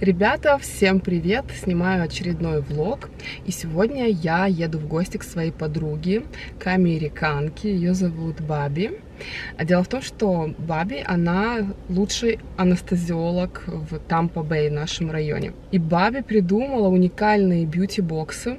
Ребята, всем привет! Снимаю очередной влог, и сегодня я еду в гости к своей подруге, к американке, ее зовут Баби. Дело в том, что Баби, она лучший анестезиолог в Tampa Bay, нашем районе. И Баби придумала уникальные бьюти-боксы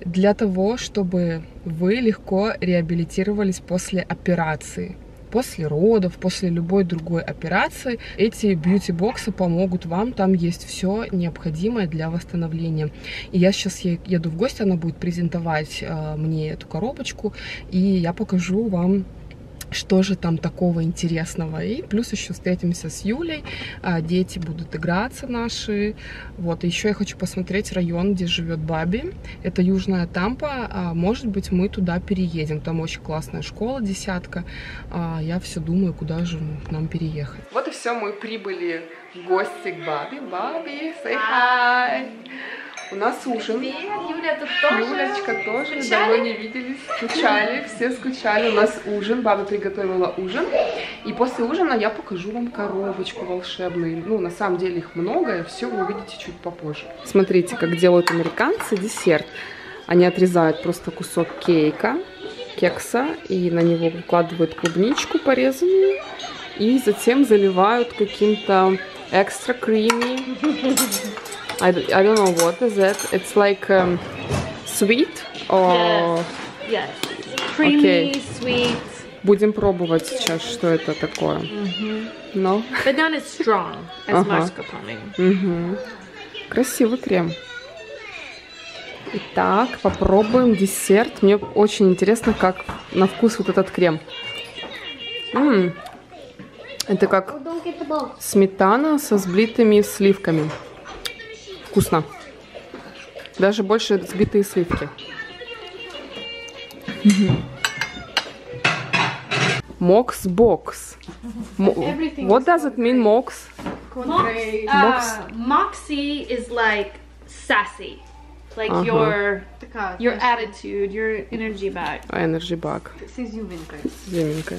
для того, чтобы вы легко реабилитировались после операции. После родов, после любой другой операции эти бьюти-боксы помогут вам. Там есть все необходимое для восстановления. И я сейчас еду в гости, она будет презентовать мне эту коробочку, и я покажу вам, что же там такого интересного. И плюс еще встретимся с Юлей, дети будут играться наши. Вот, еще я хочу посмотреть район, где живет Баби. Это Южная Тампа, может быть, мы туда переедем. Там очень классная школа, десятка. Я все думаю, куда же нам переехать. Вот и все, мы прибыли в гости к Баби. Баби, say hi! У нас ужин. Привет, Юля, тут тоже. Юлечка тоже, давно не виделись. Скучали, все скучали. У нас ужин, баба приготовила ужин. И после ужина я покажу вам коробочку волшебную. Ну, на самом деле их много, все вы увидите чуть попозже. Смотрите, как делают американцы десерт. Они отрезают просто кусок кекса, и на него выкладывают клубничку порезанную. И затем заливают каким-то экстра креми. I don't know what is it. It's like sweet or... Yes. Creamy, okay. Sweet. Будем пробовать сейчас, что это такое. No? But not as strong as mascarpone. Красивый крем. Итак, попробуем десерт. Мне очень интересно, как на вкус вот этот крем. Это как сметана со сбитыми сливками. Вкусно. Даже больше взбитые сливки. Мокс бокс. What does it mean, мокс? Moxie is like sassy. Like your attitude, your energy bag. Energy bag.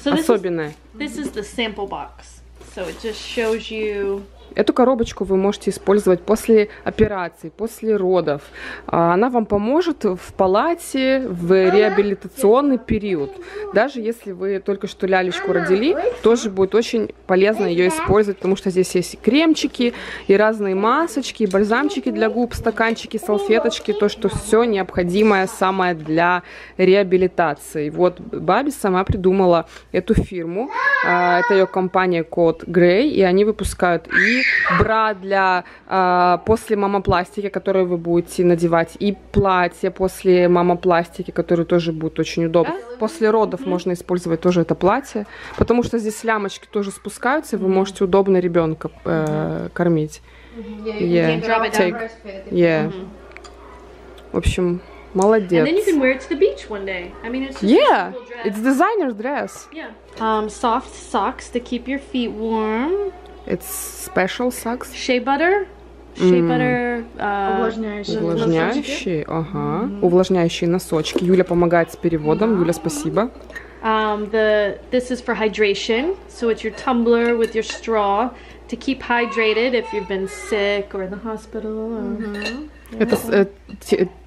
So особенная. This is the sample box. So it just shows you... Эту коробочку вы можете использовать после операций, после родов. Она вам поможет в палате, в реабилитационный период. Даже если вы только что лялечку родили, тоже будет очень полезно ее использовать, потому что здесь есть и кремчики, и разные масочки, и бальзамчики для губ, стаканчики, салфеточки, то, что все необходимое самое для реабилитации. Вот Баби сама придумала эту фирму. Это ее компания Code Grey, и они выпускают и бра для после мамопластики, которую вы будете надевать, и платье после мамопластики, которое тоже будет очень удобно. После родов можно использовать тоже это платье, потому что здесь лямочки тоже спускаются, и вы можете удобно ребенка кормить. В общем, молодец. Yeah, it's designer's dress. Soft socks to keep your feet warm. It's special socks. Shea butter. Shea butter. Увлажняющие. Увлажняющие носочки. Юля помогает с переводом. Юля, спасибо. This is for hydration. So it's your tumbler with your straw to keep hydrated if you've been sick or in the hospital. Это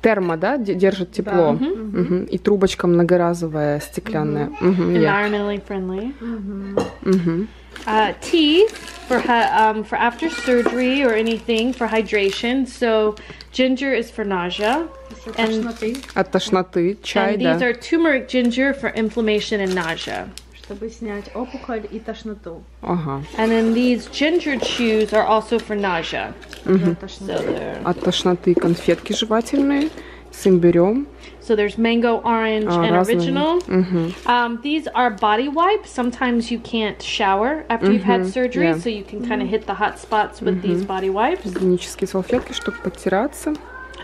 термо, да, держит тепло. И трубочка многоразовая стеклянная. Environmentally friendly. Tea for after surgery or anything for hydration. So ginger is for nausea. От тошноты чай, да. And these are turmeric ginger for inflammation and nausea. Чтобы снять опухоль и тошноту. And then these ginger chews are also for nausea. От тошноты конфетки жевательные с имбирем. So there's mango, orange, and original. These are body wipes. Sometimes you can't shower after you've had surgery, so you can kind of hit the hot spots with these body wipes. Гигиенические салфетки, чтобы подтираться.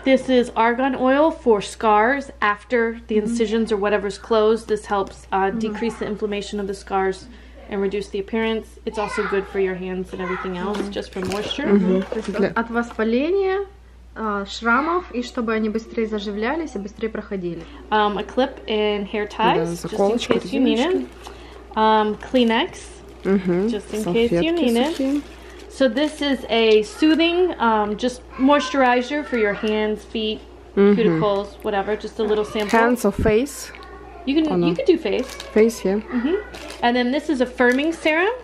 This is argan oil for scars after the incisions or whatever's closed. This helps decrease the inflammation of the scars and reduce the appearance. It's also good for your hands and everything else, just for moisture. От воспаления, шрамов, и чтобы они быстрее заживлялись и быстрее проходили. A clip and hair ties, just in case you need it. Kleenex, just in case you need it. So this is a soothing, just moisturizer for your hands, feet, cuticles, whatever. Just a little sample. Hands or face? You can do face. Face, yeah. And then this is a firming serum.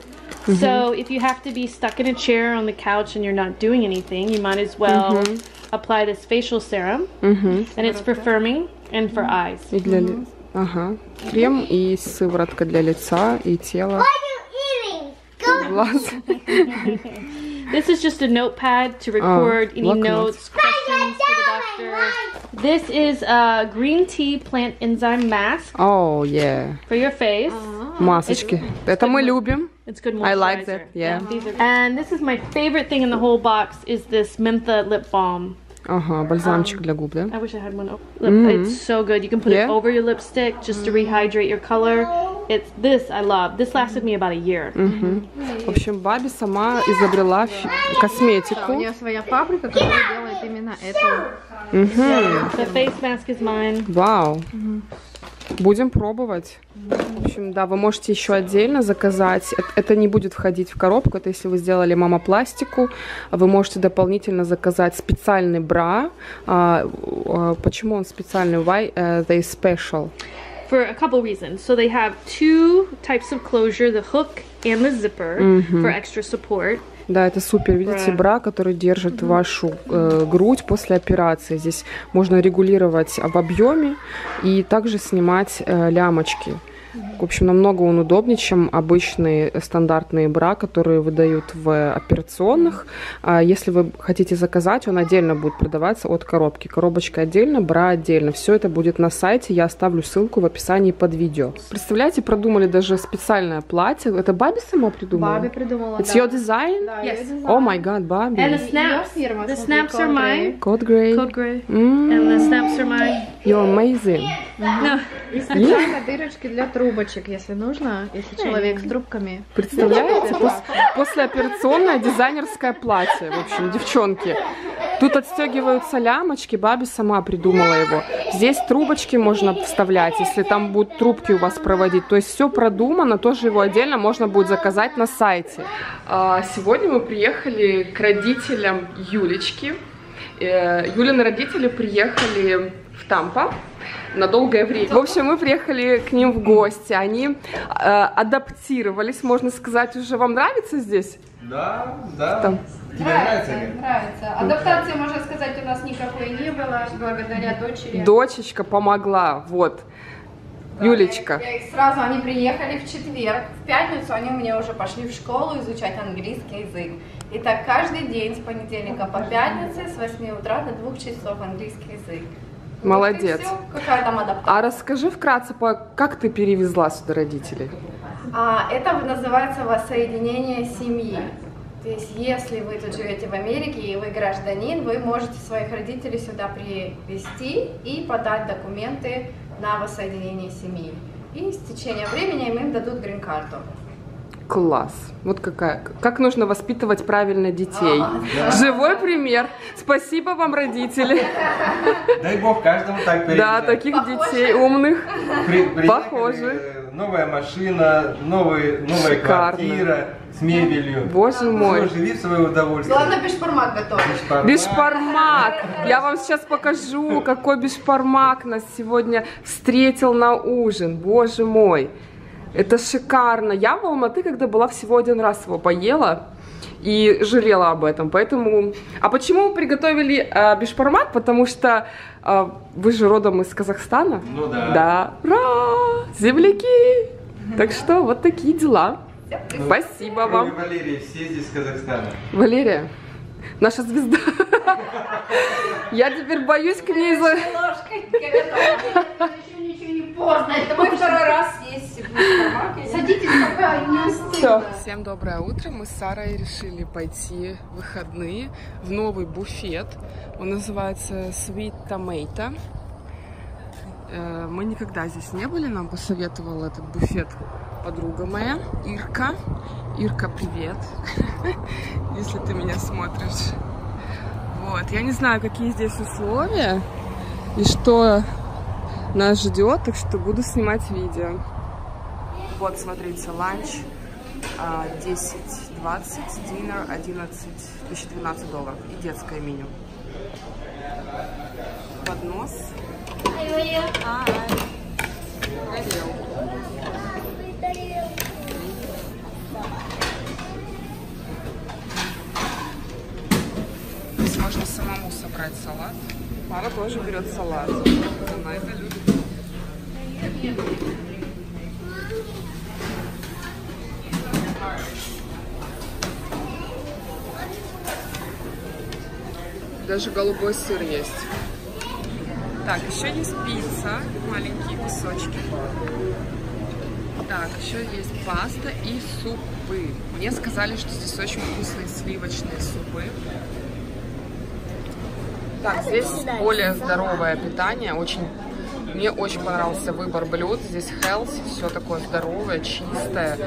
So if you have to be stuck in a chair on the couch and you're not doing anything, you might as well apply this facial serum. And it's for firming and for eyes. Ага. Крем и сыворотка для лица и тела. Глаз. This is just a notepad to record any notes, questions for the doctor. This is a green tea plant enzyme mask. Oh yeah. For your face. Масочки. Это мы любим. It's good moisturizer. I like that. Yeah. And this is my favorite thing in the whole box is this Mentha lip balm. Ага, бальзамчик для губ, да? I wish I had one. It's so good. You can put it over your lipstick just to rehydrate your color. It's this I love. This lasted me about a year. В общем, Баби сама изобрела косметику. У нее своя фабрика, которая делает именно это. The face mask is mine. Вау. Будем пробовать. В общем, да, вы можете еще отдельно заказать. Это не будет входить в коробку. Это если вы сделали мамопластику. Вы можете дополнительно заказать специальный бра. Почему он специальный? Why they special? For a couple reasons. So they have two types of closure, the hook and the zipper, for extra support. Да, это супер. Видите, бра, который держит вашу грудь после операции. Здесь можно регулировать в объеме и также снимать лямочки. В общем, намного он удобнее, чем обычные стандартные бра, которые выдают в операционных. Если вы хотите заказать, он отдельно будет продаваться от коробки. Коробочка отдельно, бра отдельно. Все это будет на сайте. Я оставлю ссылку в описании под видео. Представляете, продумали даже специальное платье. Это Баби сама придумала? Баби придумала, It's your design? Да, Oh my god, Баби. And the snaps. The snaps are mine. Code Grey. Code Grey. And the snaps are mine. You're amazing. И специально дырочки для трубочек, если нужно, если человек с трубками. Представляете, послеоперационное дизайнерское платье, в общем, девчонки. Тут отстегиваются лямочки, Баби сама придумала его. Здесь трубочки можно вставлять, если там будут трубки у вас проводить. То есть все продумано, тоже его отдельно можно будет заказать на сайте. Сегодня мы приехали к родителям Юлечки. Юлины родители приехали в Тампа на долгое время. В общем, мы приехали к ним в гости. Они адаптировались, можно сказать. Уже вам нравится здесь? Да, да. Нравится. Адаптации, можно сказать, у нас никакой не было, благодаря дочери. Дочечка помогла, вот. Да, Юлечка. Они приехали в четверг. В пятницу они мне уже пошли в школу изучать английский язык. И так каждый день с понедельника по пятницу с 8 утра до 2 часов английский язык. Молодец. Вот все, там расскажи вкратце, как ты перевезла сюда родителей? Это называется воссоединение семьи. То есть, если вы тут живете в Америке и вы гражданин, вы можете своих родителей сюда привезти и подать документы на воссоединение семьи. И с течением времени им дадут грин-карту. Класс. Вот как нужно воспитывать правильно детей. Живой пример. Спасибо вам, родители. Дай Бог каждому так перевезет. Да, таких детей умных. Похоже. Новая машина, новая квартира с мебелью. Боже мой. Живи в свое удовольствие. Главное, бешбармак готов. Бешбармак. Я вам сейчас покажу, какой бешбармак нас сегодня встретил на ужин. Боже мой. Это шикарно. Я в Алматы, когда была, всего один раз его поела и жалела об этом. Поэтому... А почему вы приготовили бешбармак? Потому что вы же родом из Казахстана. Ну да. Да. Ура! Земляки! Так что вот такие дела. Ну, спасибо вам. Валерия, все здесь из Казахстана. Валерия, наша звезда. Я теперь боюсь к ней за... Поздно, это мой второй раз есть. Садитесь, пока не успею. Всем доброе утро. Мы с Сарой решили пойти в выходные в новый буфет. Он называется Sweet Tomato. Мы никогда здесь не были. Нам посоветовала этот буфет подруга моя, Ирка. Ирка, привет, если ты меня смотришь. Вот. Я не знаю, какие здесь условия и что нас ждет, так что буду снимать видео. Вот, смотрите, ланч 10 $20, динер $11, $12. И детское меню. Поднос. Здесь можно самому собрать салат. Пара тоже берет салат. Она это любит. Даже голубой сыр есть. Так, еще есть пицца, маленькие кусочки. Так, еще есть паста и супы. Мне сказали, что здесь очень вкусные сливочные супы. Так, здесь более здоровое питание. Мне очень понравился выбор блюд. Здесь healthy, все такое здоровое, чистое,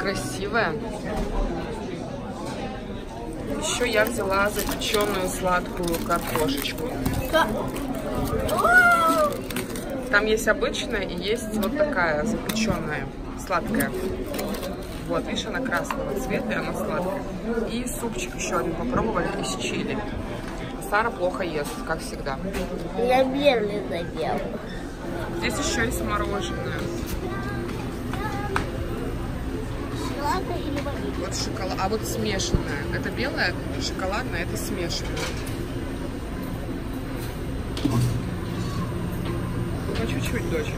красивое. Еще я взяла запеченную сладкую картошечку. Там есть обычная и есть вот такая запеченная, сладкая. Вот, видишь, она красного цвета, и она сладкая. И супчик еще один попробовали из чили. Сара плохо ест, как всегда. Я верно задела. Здесь еще есть мороженое. Вот шоколад, а вот смешанное. Это белое, шоколадное, это смешанное. По чуть-чуть, дочь.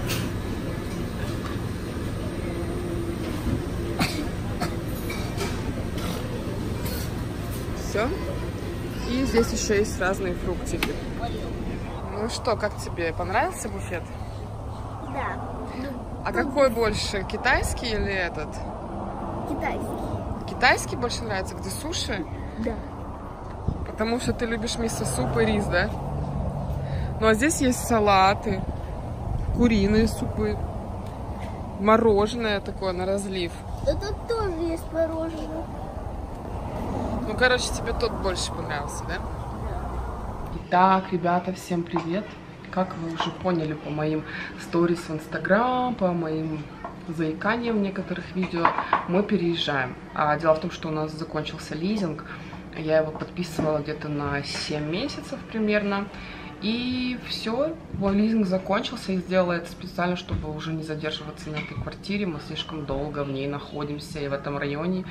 Все. И здесь еще есть разные фруктики. Ну что, как тебе? Понравился буфет? Да. А какой больше? Китайский или этот? Китайский. Китайский больше нравится? Где суши? Да. Потому что ты любишь мисо-суп и рис, да? Ну а здесь есть салаты, куриные супы, мороженое такое на разлив. Да тут тоже есть мороженое. Ну, короче, тебе тот больше понравился, да? Итак, ребята, всем привет. Как вы уже поняли по моим сторис в Инстаграм, по моим заиканиям в некоторых видео, мы переезжаем. А дело в том, что у нас закончился лизинг. Я его подписывала где-то на 7 месяцев примерно. И все, мой лизинг закончился, и сделала это специально, чтобы уже не задерживаться на этой квартире. Мы слишком долго в ней находимся, и в этом районе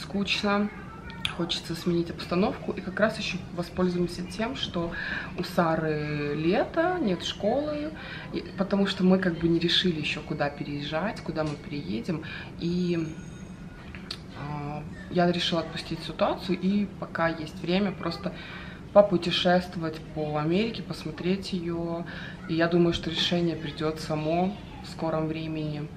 скучно. Хочется сменить обстановку, и как раз еще воспользуемся тем, что у Сары лето, нет школы, потому что мы как бы не решили еще, куда переезжать, куда мы переедем, и я решила отпустить ситуацию, и пока есть время, просто попутешествовать по Америке, посмотреть ее, и я думаю, что решение придет само в скором времени.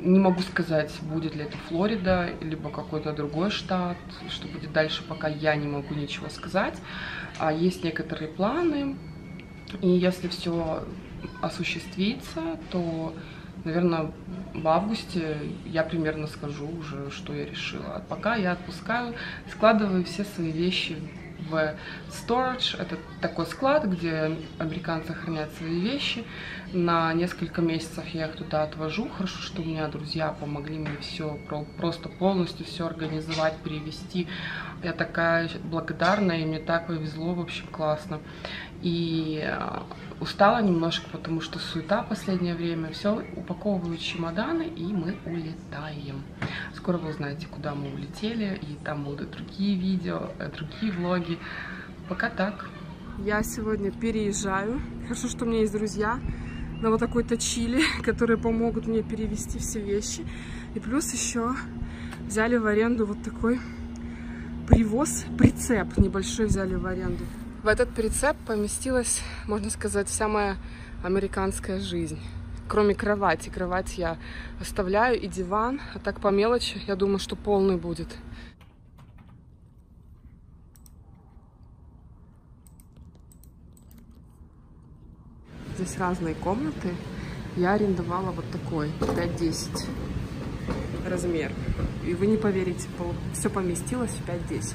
Не могу сказать, будет ли это Флорида, либо какой-то другой штат, что будет дальше, пока я не могу ничего сказать. Есть некоторые планы, и если все осуществится, то, наверное, в августе я примерно скажу уже, что я решила. А пока я отпускаю, складываю все свои вещи в storage. Это такой склад, где американцы хранят свои вещи. На несколько месяцев я их туда отвожу. Хорошо, что у меня друзья помогли мне все, просто полностью все организовать, перевести. Я такая благодарная, и мне так повезло, в общем, классно. И устала немножко, потому что суета в последнее время. Все, упаковываю чемоданы, и мы улетаем. Скоро вы узнаете, куда мы улетели, и там будут другие видео, другие влоги. Пока так. Я сегодня переезжаю. Хорошо, что у меня есть друзья на вот такой-то чили, которые помогут мне перевести все вещи. И плюс еще взяли в аренду вот такой привоз, прицеп небольшой взяли в аренду. В этот прицеп поместилась, можно сказать, вся моя американская жизнь. Кроме кровати. Кровать я оставляю и диван. А так по мелочи, я думаю, что полный будет. Здесь разные комнаты. Я арендовала вот такой 5-10 размер. И вы не поверите, все поместилось в 5-10.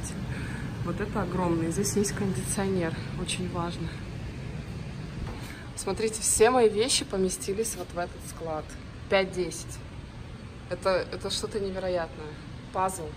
Вот это огромный. Здесь есть кондиционер. Очень важно. Смотрите, все мои вещи поместились вот в этот склад. 5-10. Это что-то невероятное. пазл.